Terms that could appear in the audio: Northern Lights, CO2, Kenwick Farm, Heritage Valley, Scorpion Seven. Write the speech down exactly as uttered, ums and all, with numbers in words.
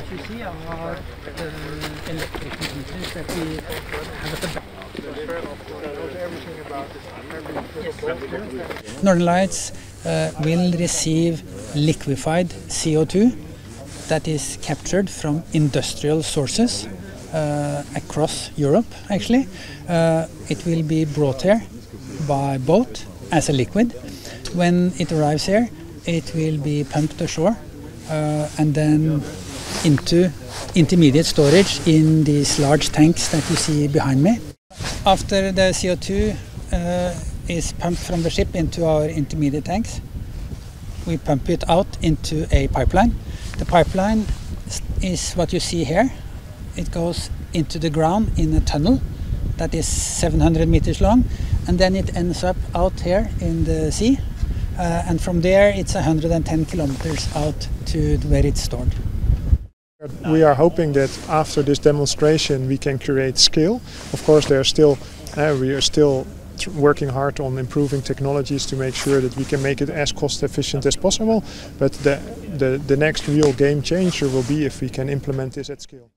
خمسين أموال electric. Northern Lights uh, will receive liquefied C O two that is captured from industrial sources uh, across Europe. Actually, uh, it will be brought here by boat as a liquid. When it arrives here, it will be pumped ashore uh, and then into intermediate storage in these large tanks that you see behind me. After the C O two uh, is pumped from the ship into our intermediate tanks, we pump it out into a pipeline. The pipeline is what you see here. It goes into the ground in a tunnel that is seven hundred meters long, and then it ends up out here in the sea. Uh, and from there it's one hundred ten kilometers out to where it's stored. We are hoping that after this demonstration we can create scale. Of course, there are still uh, we are still working hard on improving technologies to make sure that we can make it as cost efficient as possible, but the, the, the next real game changer will be if we can implement this at scale.